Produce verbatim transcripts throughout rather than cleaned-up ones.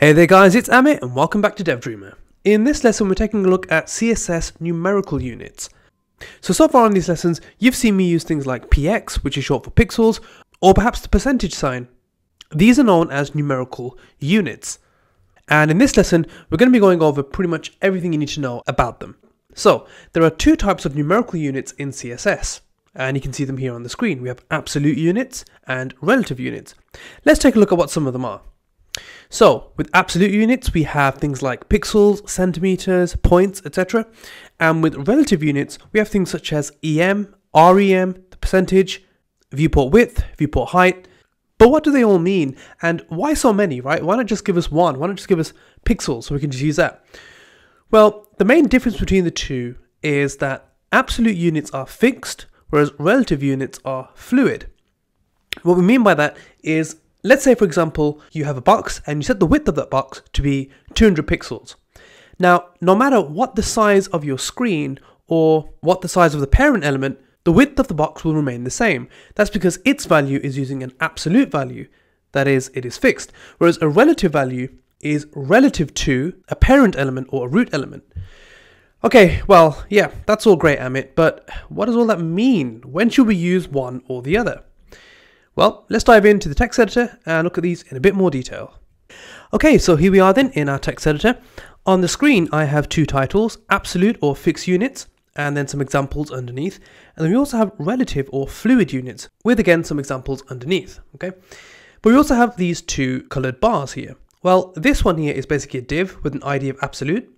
Hey there guys, it's Amit and welcome back to DevDreamer. In this lesson we're taking a look at C S S numerical units. So so far in these lessons you've seen me use things like P X, which is short for pixels, or perhaps the percentage sign. These are known as numerical units. And in this lesson we're going to be going over pretty much everything you need to know about them. So there are two types of numerical units in C S S. And you can see them here on the screen. We have absolute units and relative units. Let's take a look at what some of them are. So with absolute units, we have things like pixels, centimeters, points, et cetera. And with relative units, we have things such as E M, R E M, the percentage, viewport width, viewport height. But what do they all mean? And why so many, right? Why not just give us one? Why not just give us pixels so we can just use that? Well, the main difference between the two is that absolute units are fixed, whereas relative units are fluid. What we mean by that is, let's say for example, you have a box and you set the width of that box to be two hundred pixels. Now, no matter what the size of your screen or what the size of the parent element, the width of the box will remain the same. That's because its value is using an absolute value. That is, it is fixed, whereas a relative value is relative to a parent element or a root element. Okay, well, yeah, that's all great, Amit, but what does all that mean? When should we use one or the other? Well, let's dive into the text editor and look at these in a bit more detail. Okay, so here we are then in our text editor. On the screen, I have two titles, absolute or fixed units, and then some examples underneath. And then we also have relative or fluid units, with again some examples underneath, okay? But we also have these two colored bars here. Well, this one here is basically a div with an I D of absolute,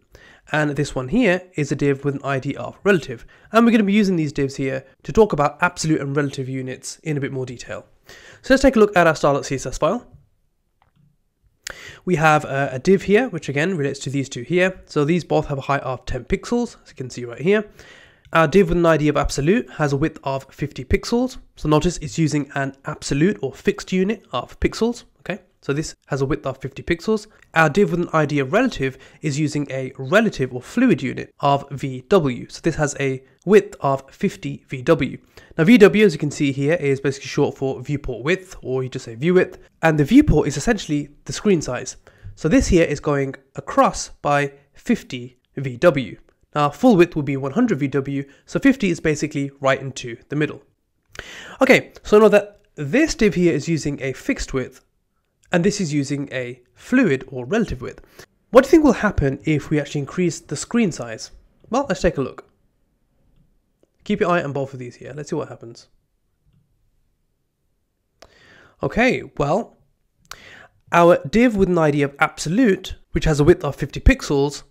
and this one here is a div with an I D of relative. And we're going to be using these divs here to talk about absolute and relative units in a bit more detail. So let's take a look at our style.css file. We have a, a div here, which again relates to these two here. So these both have a height of ten pixels, as you can see right here. Our div with an I D of absolute has a width of fifty pixels. So notice it's using an absolute or fixed unit of pixels. Okay, so this has a width of fifty pixels. Our div with an I D of relative is using a relative or fluid unit of V W. So this has a width of fifty V W. Now V W, as you can see here, is basically short for viewport width, or you just say view width. And the viewport is essentially the screen size. So this here is going across by fifty V W. Now full width would be one hundred V W. So fifty is basically right into the middle. Okay, so now that this div here is using a fixed width, and this is using a fluid or relative width. What do you think will happen if we actually increase the screen size? Well, let's take a look. Keep your eye on both of these here. Let's see what happens. Okay, well, our div with an I D of absolute, which has a width of fifty pixels,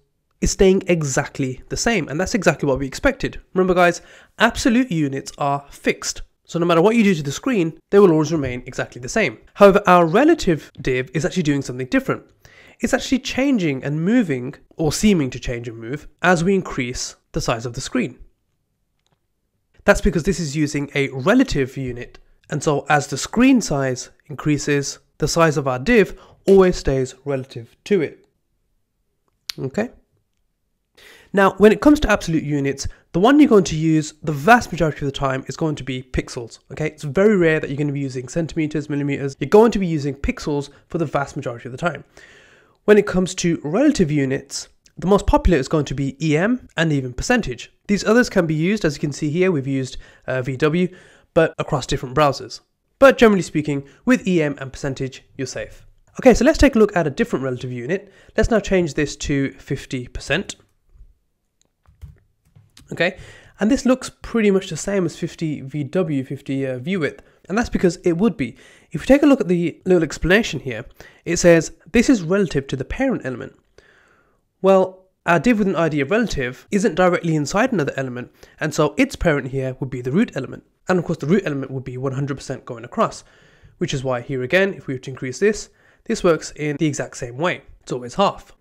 is staying exactly the same. And that's exactly what we expected. Remember guys, absolute units are fixed. So no matter what you do to the screen, they will always remain exactly the same. However, our relative div is actually doing something different. It's actually changing and moving, or seeming to change and move, as we increase the size of the screen. That's because this is using a relative unit. And so as the screen size increases, the size of our div always stays relative to it. Okay? Now, when it comes to absolute units, the one you're going to use the vast majority of the time is going to be pixels, okay? It's very rare that you're going to be using centimeters, millimeters. You're going to be using pixels for the vast majority of the time. When it comes to relative units, the most popular is going to be E M and even percentage. These others can be used, as you can see here, we've used uh, V W, but across different browsers. But generally speaking, with E M and percentage, you're safe. Okay, so let's take a look at a different relative unit. Let's now change this to fifty percent. Okay, and this looks pretty much the same as fifty V W, fifty uh, view width, and that's because it would be. If you take a look at the little explanation here, it says this is relative to the parent element. Well, our div with an I D of relative isn't directly inside another element, and so its parent here would be the root element, and of course the root element would be one hundred percent going across, which is why here again, if we were to increase this, this works in the exact same way. It's always half.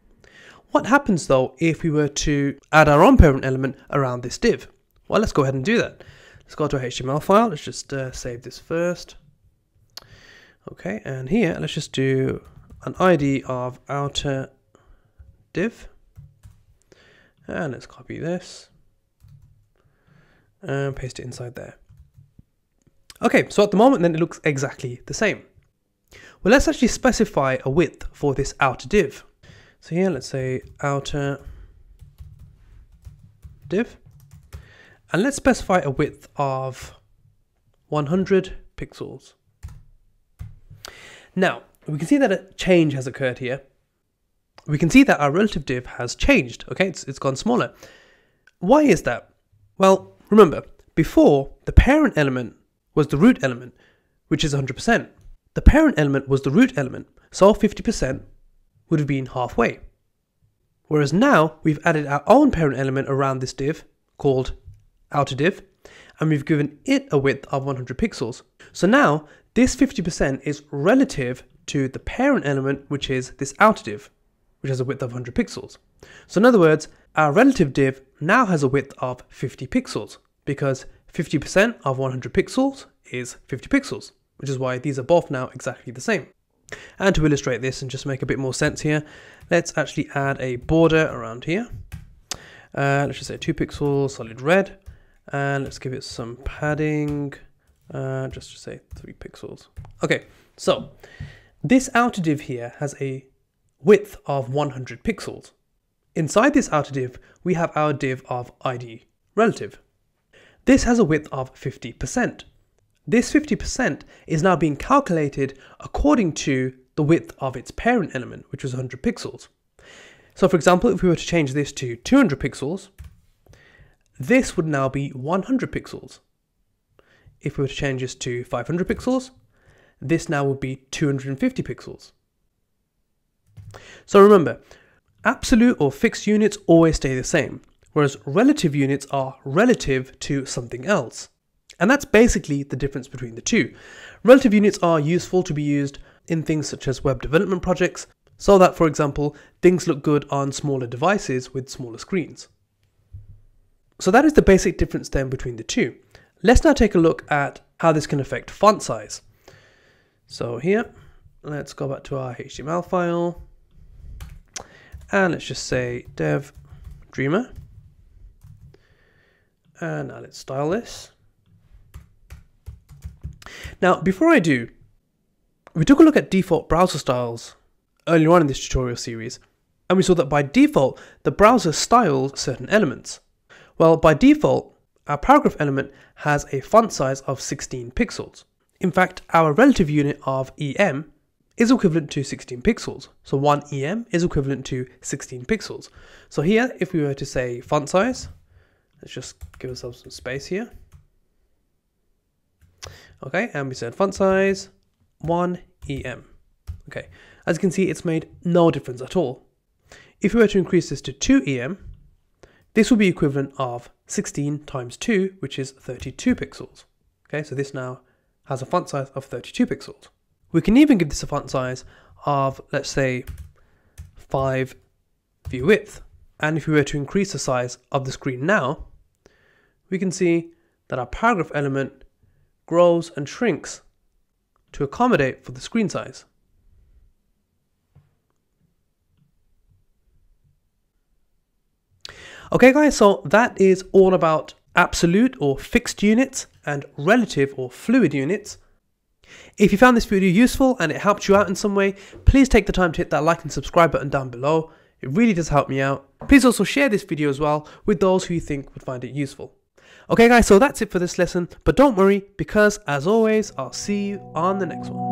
What happens though if we were to add our own parent element around this div? Well, let's go ahead and do that. Let's go to our H T M L file. Let's just uh, save this first. Okay, and here let's just do an I D of outer div. And let's copy this and paste it inside there. Okay, so at the moment then it looks exactly the same. Well, let's actually specify a width for this outer div. So here, let's say outer div, and let's specify a width of one hundred pixels. Now, we can see that a change has occurred here. We can see that our relative div has changed, okay? It's, it's gone smaller. Why is that? Well, remember, before, the parent element was the root element, which is one hundred percent. The parent element was the root element, so fifty percent would have been halfway. Whereas now, we've added our own parent element around this div, called outer div, and we've given it a width of one hundred pixels. So now, this fifty percent is relative to the parent element, which is this outer div, which has a width of one hundred pixels. So in other words, our relative div now has a width of fifty pixels, because fifty percent of one hundred pixels is fifty pixels, which is why these are both now exactly the same. And to illustrate this and just make a bit more sense here, let's actually add a border around here. Uh, let's just say two pixels, solid red, and let's give it some padding, uh, just to say three pixels. Okay, so this outer div here has a width of one hundred pixels. Inside this outer div, we have our div of I D relative. This has a width of fifty percent. This fifty percent is now being calculated according to the width of its parent element, which was one hundred pixels. So for example, if we were to change this to two hundred pixels, this would now be one hundred pixels. If we were to change this to five hundred pixels, this now would be two hundred fifty pixels. So remember, absolute or fixed units always stay the same, whereas relative units are relative to something else. And that's basically the difference between the two. Relative units are useful to be used in things such as web development projects, so that, for example, things look good on smaller devices with smaller screens. So that is the basic difference then between the two. Let's now take a look at how this can affect font size. So here, let's go back to our H T M L file. And let's just say DevDreamer. And now let's style this. Now, before I do, we took a look at default browser styles earlier on in this tutorial series, and we saw that by default, the browser styles certain elements. Well, by default, our paragraph element has a font size of sixteen pixels. In fact, our relative unit of E M is equivalent to sixteen pixels. So one E M is equivalent to sixteen pixels. So here, if we were to say font size, let's just give ourselves some space here. Okay, and we said font size one E M. Okay, as you can see, it's made no difference at all. If we were to increase this to two E M, this will be equivalent of sixteen times two, which is thirty-two pixels. Okay, so this now has a font size of thirty-two pixels. We can even give this a font size of, let's say, five view width. And if we were to increase the size of the screen now, we can see that our paragraph element grows and shrinks to accommodate for the screen size. Okay guys, so that is all about absolute or fixed units and relative or fluid units. If you found this video useful and it helped you out in some way, please take the time to hit that like and subscribe button down below. It really does help me out. Please also share this video as well with those who you think would find it useful. Okay guys, so that's it for this lesson, but don't worry, because as always, I'll see you on the next one.